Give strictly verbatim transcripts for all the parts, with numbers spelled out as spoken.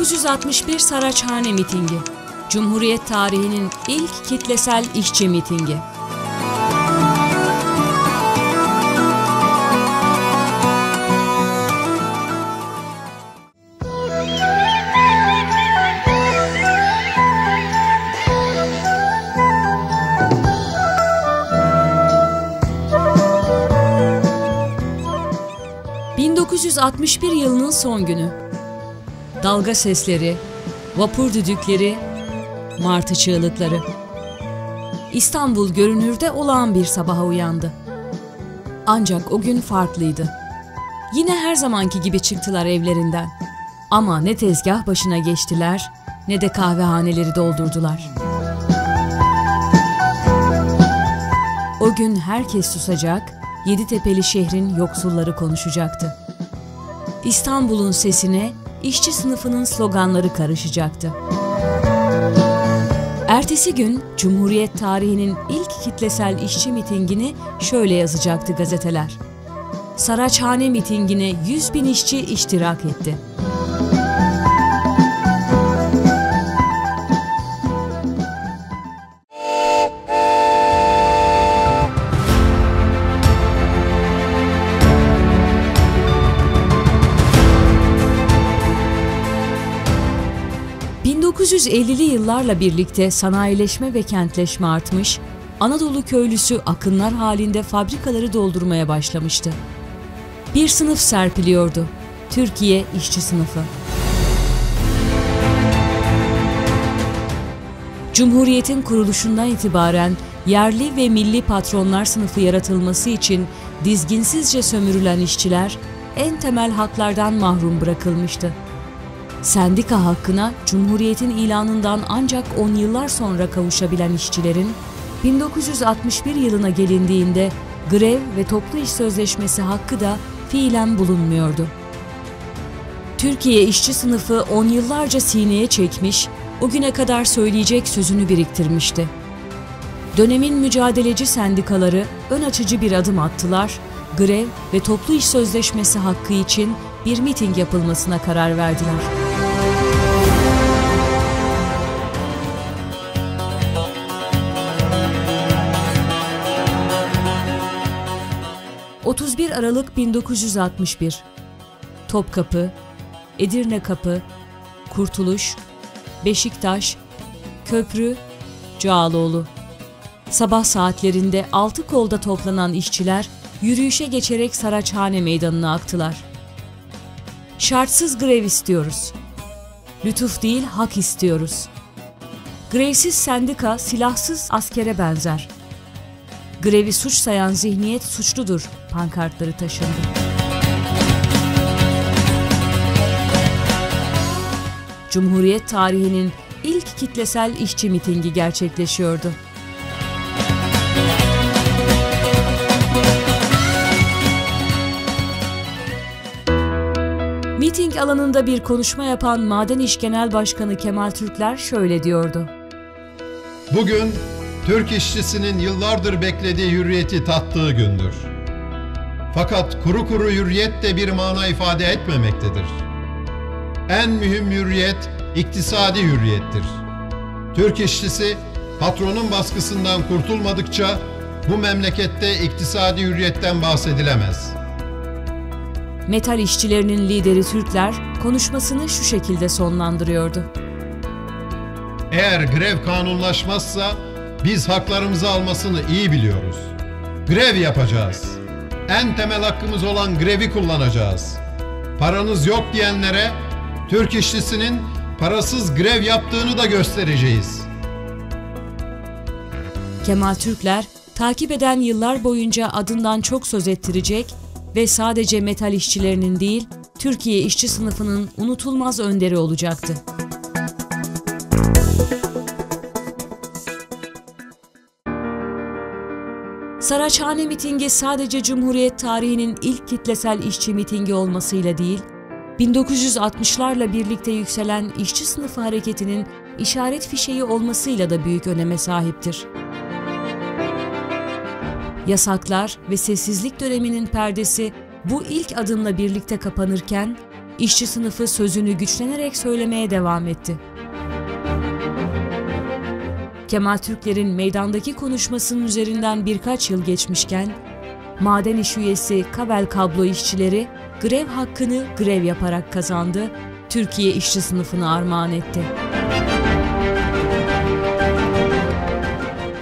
bin dokuz yüz altmış bir Saraçhane Mitingi, Cumhuriyet tarihinin ilk kitlesel işçi mitingi. bin dokuz yüz altmış bir yılının son günü. Dalga sesleri, vapur düdükleri, martı çığlıkları. İstanbul görünürde olağan bir sabaha uyandı. Ancak o gün farklıydı. Yine her zamanki gibi çıktılar evlerinden. Ama ne tezgah başına geçtiler, ne de kahvehaneleri doldurdular. O gün herkes susacak, Yeditepeli şehrin yoksulları konuşacaktı. İstanbul'un sesine işçi sınıfının sloganları karışacaktı. Ertesi gün Cumhuriyet tarihinin ilk kitlesel işçi mitingini şöyle yazacaktı gazeteler. Saraçhane mitingine yüz bin işçi iştirak etti. bin dokuz yüz ellili yıllarla birlikte sanayileşme ve kentleşme artmış, Anadolu köylüsü akınlar halinde fabrikaları doldurmaya başlamıştı. Bir sınıf serpiliyordu, Türkiye İşçi Sınıfı. Cumhuriyetin kuruluşundan itibaren yerli ve milli patronlar sınıfı yaratılması için dizginsizce sömürülen işçiler en temel haklardan mahrum bırakılmıştı. Sendika hakkına Cumhuriyet'in ilanından ancak on yıllar sonra kavuşabilen işçilerin, bin dokuz yüz altmış bir yılına gelindiğinde grev ve toplu iş sözleşmesi hakkı da fiilen bulunmuyordu. Türkiye işçi sınıfı on yıllarca sineye çekmiş, o güne kadar söyleyecek sözünü biriktirmişti. Dönemin mücadeleci sendikaları ön açıcı bir adım attılar, grev ve toplu iş sözleşmesi hakkı için bir miting yapılmasına karar verdiler. otuz bir Aralık bin dokuz yüz altmış bir. Topkapı, Edirnekapı, Kurtuluş, Beşiktaş, Köprü, Çağaloğlu. Sabah saatlerinde altı kolda toplanan işçiler yürüyüşe geçerek Saraçhane Meydanı'na aktılar. Şartsız grev istiyoruz. Lütuf değil, hak istiyoruz. Grevsiz sendika silahsız askere benzer. Grevi suç sayan zihniyet suçludur pankartları taşındı. Cumhuriyet tarihinin ilk kitlesel işçi mitingi gerçekleşiyordu. Miting alanında bir konuşma yapan Maden İş Genel Başkanı Kemal Türkler şöyle diyordu. Bugün Türk işçisinin yıllardır beklediği hürriyeti tattığı gündür. Fakat kuru kuru hürriyet de bir mana ifade etmemektedir. En mühim hürriyet iktisadi hürriyettir. Türk işçisi patronun baskısından kurtulmadıkça bu memlekette iktisadi hürriyetten bahsedilemez. Metal işçilerinin lideri Türkler konuşmasını şu şekilde sonlandırıyordu. Eğer grev kanunlaşmazsa biz haklarımızı almasını iyi biliyoruz. Grev yapacağız. En temel hakkımız olan grevi kullanacağız. Paranız yok diyenlere Türk işçisinin parasız grev yaptığını da göstereceğiz. Kemal Türkler takip eden yıllar boyunca adından çok söz ettirecek ve sadece metal işçilerinin değil, Türkiye işçi sınıfının unutulmaz önderi olacaktı. Saraçhane mitingi sadece Cumhuriyet tarihinin ilk kitlesel işçi mitingi olmasıyla değil, bin dokuz yüz altmışlarla birlikte yükselen işçi sınıfı hareketinin işaret fişeği olmasıyla da büyük öneme sahiptir. Yasaklar ve sessizlik döneminin perdesi bu ilk adımla birlikte kapanırken, İşçi sınıfı sözünü güçlenerek söylemeye devam etti. Kemal Türkler'in meydandaki konuşmasının üzerinden birkaç yıl geçmişken, maden iş üyesi Kavel Kablo işçileri grev hakkını grev yaparak kazandı, Türkiye İşçi Sınıfı'na armağan etti.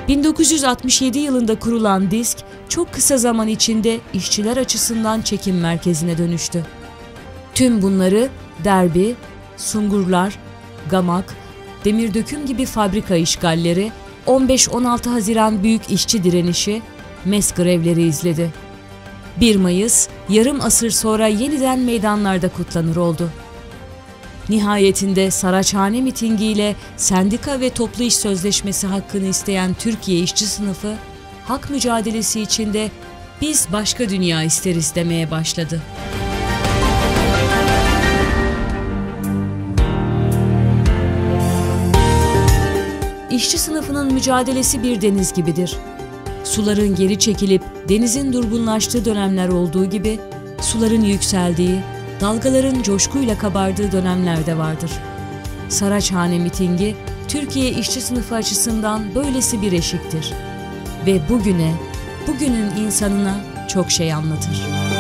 bin dokuz yüz altmış yedi yılında kurulan DİSK, çok kısa zaman içinde işçiler açısından çekim merkezine dönüştü. Tüm bunları Derby, Sungurlar, Gamak, Demirdöküm gibi fabrika işgalleri, on beş on altı Haziran Büyük İşçi Direnişi, MESS grevleri izledi. bir Mayıs, yarım asır sonra yeniden meydanlarda kutlanır oldu. Nihayetinde Saraçhane Mitingi ile sendika ve toplu iş sözleşmesi hakkını isteyen Türkiye işçi sınıfı, hak mücadelesi içinde "Biz başka dünya isteriz" demeye başladı. İşçi sınıfının mücadelesi bir deniz gibidir. Suların geri çekilip denizin durgunlaştığı dönemler olduğu gibi, suların yükseldiği, dalgaların coşkuyla kabardığı dönemler de vardır. Saraçhane mitingi, Türkiye işçi sınıfı açısından böylesi bir eşiktir. Ve bugüne, bugünün insanına çok şey anlatır.